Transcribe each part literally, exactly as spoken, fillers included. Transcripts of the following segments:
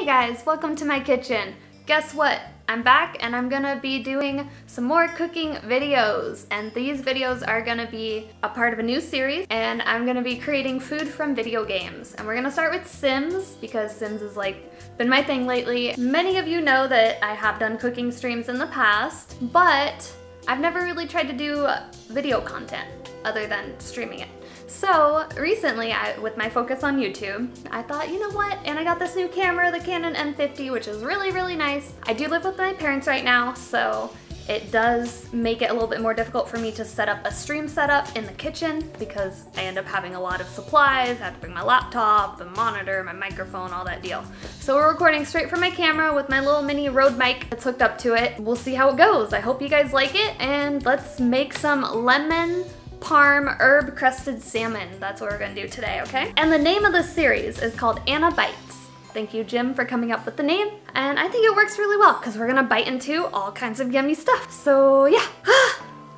Hey guys, welcome to my kitchen. Guess what? I'm back and I'm gonna be doing some more cooking videos, and these videos are gonna be a part of a new series, and I'm gonna be creating food from video games. And we're gonna start with Sims because Sims has like been my thing lately. Many of you know that I have done cooking streams in the past, but I've never really tried to do video content other than streaming it. So recently, I, with my focus on YouTube, I thought, you know what? And I got this new camera, the Canon M fifty, which is really, really nice. I do live with my parents right now, so it does make it a little bit more difficult for me to set up a stream setup in the kitchen because I end up having a lot of supplies. I have to bring my laptop, the monitor, my microphone, all that deal. So we're recording straight from my camera with my little mini Rode mic that's hooked up to it. We'll see how it goes. I hope you guys like it, and let's make some lemon parm herb crested salmon. That's what we're gonna do today, okay? And the name of this series is called Ana Bites. Thank you, Jim, for coming up with the name, and I think it works really well because we're gonna bite into all kinds of yummy stuff. So yeah,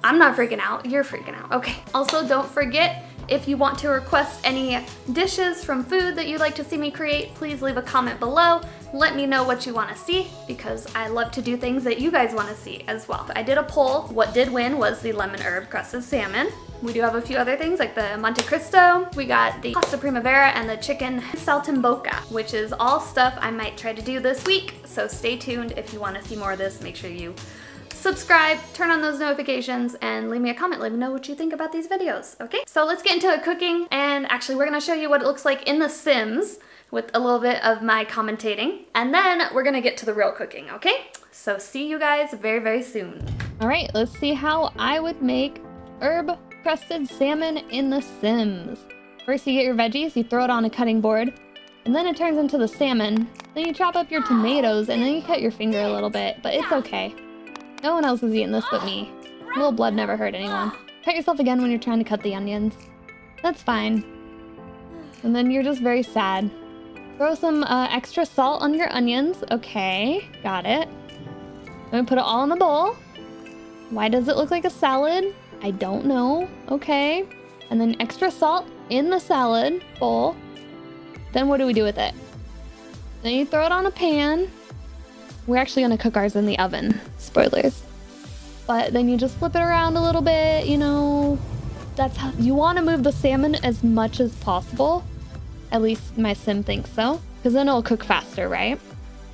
I'm not freaking out, you're freaking out, okay. Also, don't forget, if you want to request any dishes from food that you'd like to see me create, please leave a comment below. Let me know what you want to see because I love to do things that you guys want to see as well. I did a poll. What did win was the lemon herb crusted salmon. We do have a few other things like the Monte Cristo. We got the pasta primavera and the chicken saltimbocca, which is all stuff I might try to do this week. So stay tuned. If you want to see more of this, make sure you subscribe, turn on those notifications, and leave me a comment. Let me know what you think about these videos, okay? So let's get into cooking, and actually we're gonna show you what it looks like in The Sims with a little bit of my commentating, and then we're gonna get to the real cooking, okay? So see you guys very, very soon. All right, let's see how I would make herb crusted salmon in The Sims. First you get your veggies, you throw it on a cutting board, and then it turns into the salmon. Then you chop up your tomatoes, and then you cut your finger a little bit, but it's okay. No one else is eating this but me. A little blood never hurt anyone. Cut yourself again when you're trying to cut the onions. That's fine. And then you're just very sad. Throw some uh, extra salt on your onions. Okay, got it. I'm gonna put it all in the bowl. Why does it look like a salad? I don't know. Okay. And then extra salt in the salad bowl. Then what do we do with it? Then you throw it on a pan. We're actually gonna cook ours in the oven. Spoilers. But then you just flip it around a little bit, you know. That's how you want to move the salmon as much as possible. At least my sim thinks so, because then it'll cook faster, right?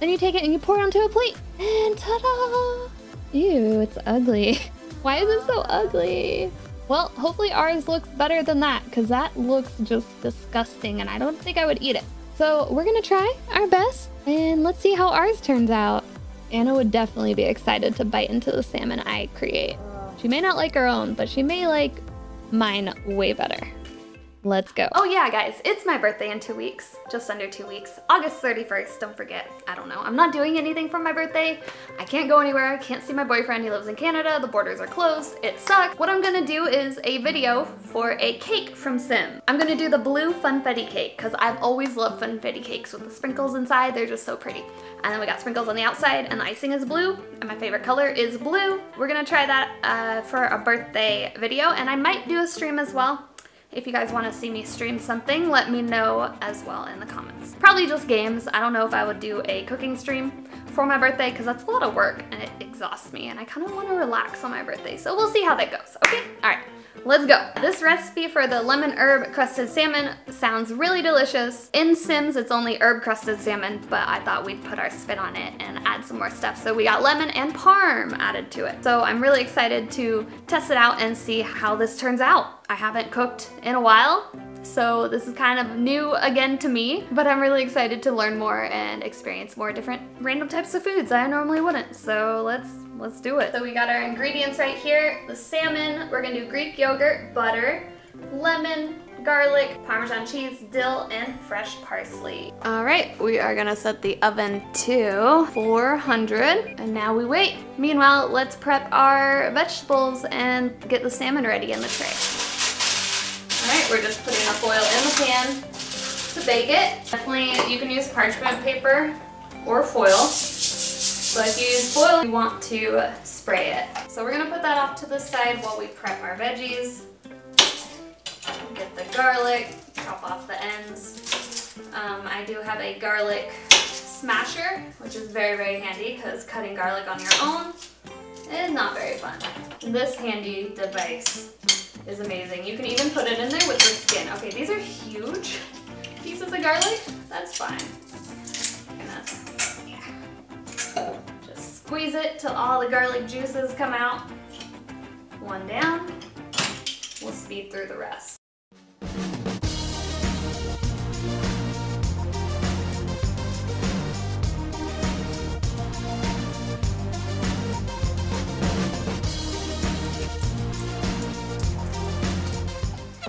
Then you take it and you pour it onto a plate, and ta-da! Ew, it's ugly. Why is it so ugly? Well, hopefully ours looks better than that, because that looks just disgusting, and I don't think I would eat it. So we're gonna try our best, and let's see how ours turns out. Anna would definitely be excited to bite into the salmon I create. She may not like her own, but she may like mine way better. Let's go. Oh yeah, guys, it's my birthday in two weeks, just under two weeks, August thirty-first, don't forget. I don't know, I'm not doing anything for my birthday. I can't go anywhere, I can't see my boyfriend, he lives in Canada, the borders are closed, it sucks. What I'm gonna do is a video for a cake from Sim. I'm gonna do the blue Funfetti cake, because I've always loved Funfetti cakes with the sprinkles inside, they're just so pretty. And then we got sprinkles on the outside, and the icing is blue, and my favorite color is blue. We're gonna try that uh, for a birthday video, and I might do a stream as well. If you guys want to see me stream something, let me know as well in the comments. Probably just games. I don't know if I would do a cooking stream for my birthday because that's a lot of work and it exhausts me, and I kind of want to relax on my birthday. So we'll see how that goes, okay? All right, let's go. This recipe for the lemon herb crusted salmon sounds really delicious. In Sims, it's only herb crusted salmon, but I thought we'd put our spin on it and add some more stuff. So we got lemon and parm added to it. So I'm really excited to test it out and see how this turns out. I haven't cooked in a while, so this is kind of new again to me, but I'm really excited to learn more and experience more different random types of foods I normally wouldn't. So let's let's do it. So we got our ingredients right here. The salmon, we're gonna do Greek yogurt, butter, lemon, garlic, Parmesan cheese, dill, and fresh parsley. All right, we are gonna set the oven to four hundred, and now we wait. Meanwhile, let's prep our vegetables and get the salmon ready in the tray. Alright, we're just putting enough oil in the pan to bake it. Definitely you can use parchment paper or foil, but if you use foil you want to spray it. So we're going to put that off to the side while we prep our veggies. Get the garlic, chop off the ends. Um, I do have a garlic smasher, which is very, very handy because cutting garlic on your own is not very fun. This handy device is amazing. You can even put it in there with the skin. Okay, these are huge pieces of garlic. That's fine. And that's, yeah. Just squeeze it till all the garlic juices come out. One down. We'll speed through the rest.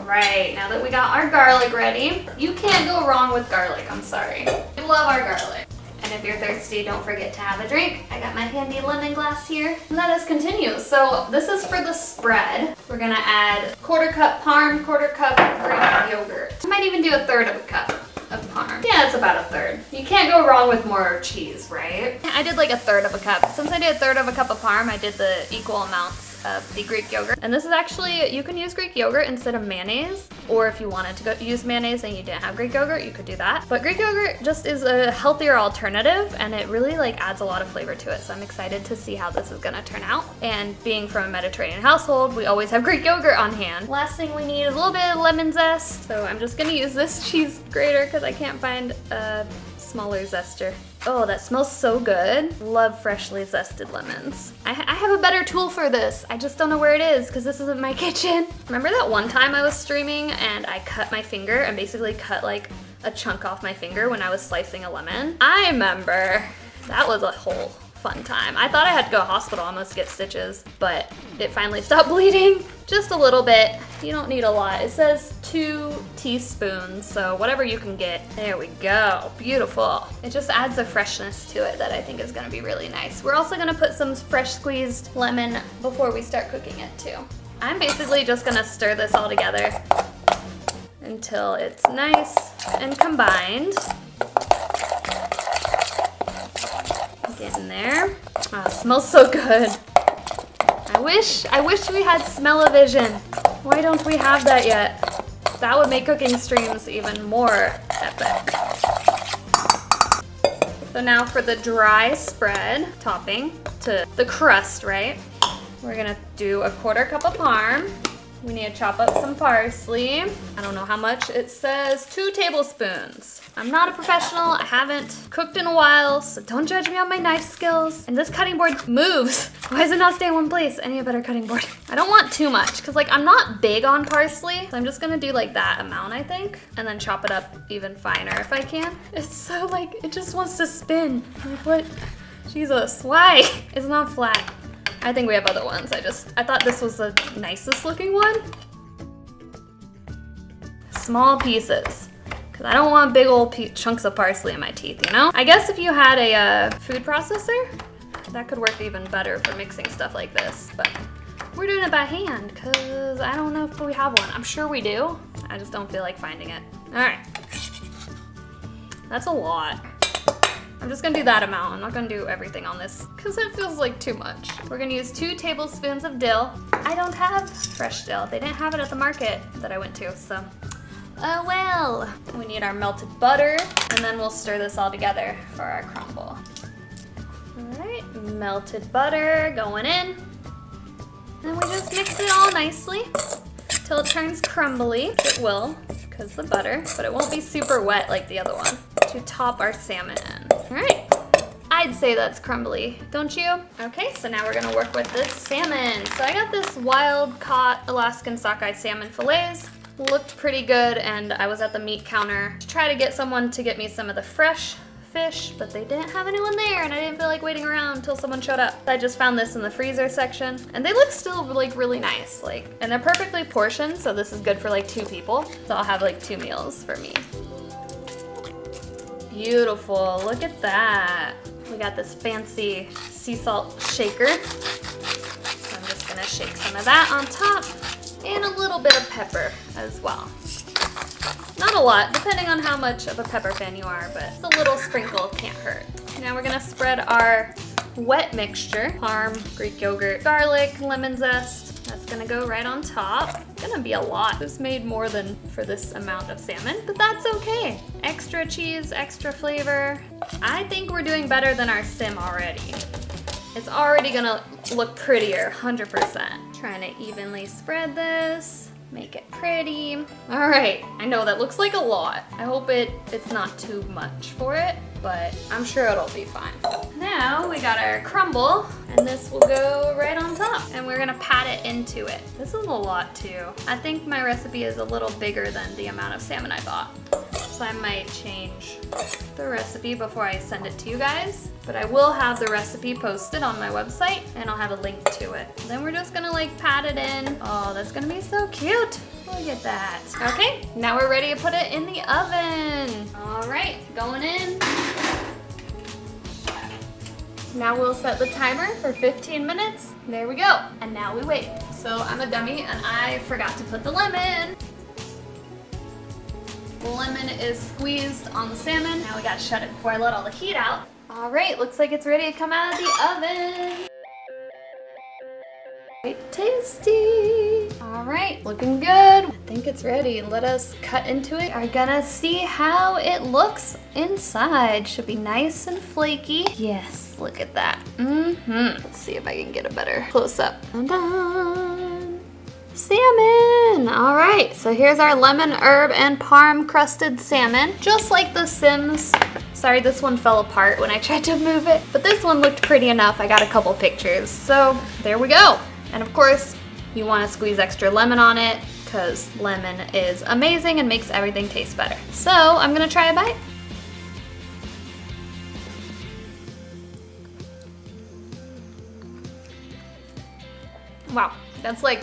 Right, now that we got our garlic ready, you can't go wrong with garlic, I'm sorry. We love our garlic. And if you're thirsty, don't forget to have a drink. I got my handy lemongrass here. Let us continue. So this is for the spread. We're gonna add quarter cup parm, quarter cup Greek yogurt. I might even do a third of a cup of parm. Yeah, it's about a third. You can't go wrong with more cheese, right? I did like a third of a cup. Since I did a third of a cup of parm, I did the equal amounts of the Greek yogurt. And this is actually, you can use Greek yogurt instead of mayonnaise, or if you wanted to go use mayonnaise and you didn't have Greek yogurt, you could do that. But Greek yogurt just is a healthier alternative, and it really like adds a lot of flavor to it. So I'm excited to see how this is gonna turn out. And being from a Mediterranean household, we always have Greek yogurt on hand. Last thing we need is a little bit of lemon zest. So I'm just gonna use this cheese grater because I can't find a smaller zester. Oh, that smells so good. Love freshly zested lemons. I, I have a better tool for this. I just don't know where it is because this isn't my kitchen. Remember that one time I was streaming and I cut my finger and basically cut like a chunk off my finger when I was slicing a lemon? I remember. That was a whole fun time. I thought I had to go to the hospital almost to get stitches, but it finally stopped bleeding. Just a little bit. You don't need a lot. It says two teaspoons, so whatever you can get. There we go. Beautiful. It just adds a freshness to it that I think is gonna be really nice. We're also gonna put some fresh squeezed lemon before we start cooking it too. I'm basically just gonna stir this all together until it's nice and combined. Get in there. Oh, it smells so good. I wish, I wish we had smell-o-vision. Why don't we have that yet? That would make cooking streams even more epic. So now for the dry spread topping to the crust, right? We're gonna do a quarter cup of parm. We need to chop up some parsley. I don't know how much. It says two tablespoons. I'm not a professional. I haven't cooked in a while, so don't judge me on my knife skills. And this cutting board moves. Why does it not stay in one place? I need a better cutting board. I don't want too much because like I'm not big on parsley. So I'm just gonna do like that amount, I think, and then chop it up even finer if I can. It's so like, it just wants to spin. Like what? Jesus, why? It's not flat. I think we have other ones. I just, I thought this was the nicest looking one. Small pieces, because I don't want big old chunks of parsley in my teeth, you know? I guess if you had a uh, food processor, that could work even better for mixing stuff like this, but we're doing it by hand because I don't know if we have one. I'm sure we do. I just don't feel like finding it. All right. That's a lot. I'm just gonna do that amount. I'm not gonna do everything on this because it feels like too much. We're gonna use two tablespoons of dill. I don't have fresh dill. They didn't have it at the market that I went to, so oh well. We need our melted butter, and then we'll stir this all together for our crumble. All right, melted butter going in. And we just mix it all nicely till it turns crumbly. It will, because the butter, but it won't be super wet like the other one. To top our salmon in. All right, I'd say that's crumbly, don't you? Okay, so now we're gonna work with this salmon. So I got this wild caught Alaskan sockeye salmon fillets. Looked pretty good, and I was at the meat counter to try to get someone to get me some of the fresh fish, but they didn't have anyone there, and I didn't feel like waiting around until someone showed up. I just found this in the freezer section, and they look still like really nice, like, and they're perfectly portioned, so this is good for like two people. So I'll have like two meals for me. Beautiful, look at that. We got this fancy sea salt shaker. So I'm just gonna shake some of that on top and a little bit of pepper as well. Not a lot, depending on how much of a pepper fan you are, but a little sprinkle can't hurt. Now we're gonna spread our wet mixture, parm, Greek yogurt, garlic, lemon zest. That's gonna go right on top. gonna be a lot. This made more than for this amount of salmon, but that's okay. Extra cheese, extra flavor. I think we're doing better than our sim already. It's already gonna look prettier, one hundred percent. Trying to evenly spread this, make it pretty. All right, I know that looks like a lot. I hope it, it's not too much for it, but I'm sure it'll be fine. Now we got our crumble, and this will go right on top, and we're gonna pat it into it. This is a lot too. I think my recipe is a little bigger than the amount of salmon I bought. So I might change the recipe before I send it to you guys, but I will have the recipe posted on my website and I'll have a link to it. And then we're just gonna like pat it in. Oh, that's gonna be so cute. Look at that. Okay, now we're ready to put it in the oven. All right, going in. Now we'll set the timer for fifteen minutes. There we go. And now we wait. So I'm a dummy and I forgot to put the lemon. The lemon is squeezed on the salmon. Now we gotta shut it before I let all the heat out. All right, looks like it's ready to come out of the oven. Quite tasty. All right, looking good. I think it's ready. Let us cut into it. We're gonna see how it looks inside. Should be nice and flaky. Yes, look at that. Mm-hmm. Let's see if I can get a better close-up. Dun-dun. Salmon. All right, so here's our lemon, herb, and parm crusted salmon. Just like The Sims. Sorry, this one fell apart when I tried to move it, but this one looked pretty enough. I got a couple pictures, so there we go. And of course, you want to squeeze extra lemon on it because lemon is amazing and makes everything taste better. So I'm gonna try a bite. Wow, that's like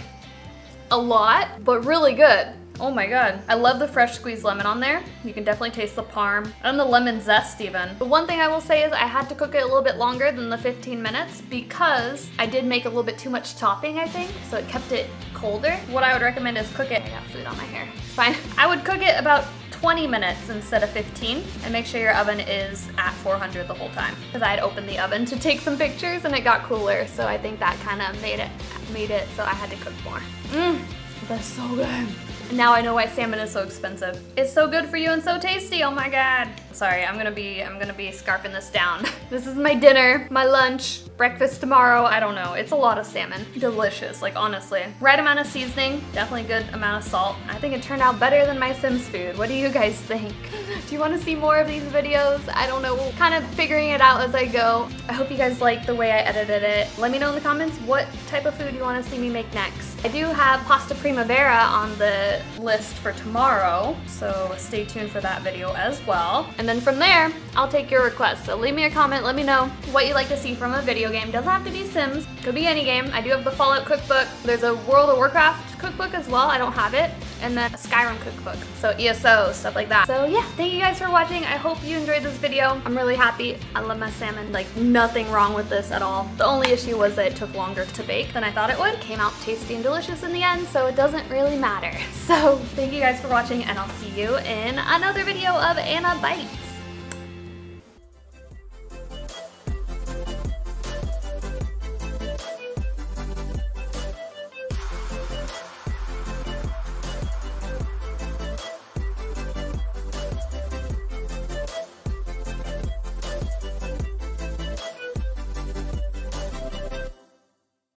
a lot, but really good. Oh my God. I love the fresh squeezed lemon on there. You can definitely taste the parm and the lemon zest even. But one thing I will say is I had to cook it a little bit longer than the fifteen minutes because I did make a little bit too much topping, I think, so it kept it colder. What I would recommend is cook it, I got food on my hair, it's fine. I would cook it about twenty minutes instead of fifteen and make sure your oven is at four hundred the whole time because I had opened the oven to take some pictures and it got cooler. So I think that kind of made it, made it so I had to cook more. Mmm, that's so good. Now I know why salmon is so expensive. It's so good for you and so tasty, oh my God. Sorry, I'm gonna be, I'm gonna be scarfing this down. This is my dinner, my lunch, breakfast tomorrow, I don't know. It's a lot of salmon. Delicious, like honestly. Right amount of seasoning, definitely good amount of salt. I think it turned out better than my Sims food. What do you guys think? Do you wanna see more of these videos? I don't know, kind of figuring it out as I go. I hope you guys like the way I edited it. Let me know in the comments what type of food you wanna see me make next. I do have pasta primavera on the list for tomorrow, so stay tuned for that video as well. And then from there, I'll take your requests. So leave me a comment, let me know what you'd like to see from a video game. Doesn't have to be Sims, could be any game. I do have the Fallout cookbook. There's a World of Warcraft cookbook as well, I don't have it. And then a Skyrim cookbook, so E S O, stuff like that. So yeah, thank you guys for watching. I hope you enjoyed this video. I'm really happy. I love my salmon, like nothing wrong with this at all. The only issue was that it took longer to bake than I thought it would. It came out tasty and delicious in the end, so it doesn't really matter. So thank you guys for watching, and I'll see you in another video of Ana Bites.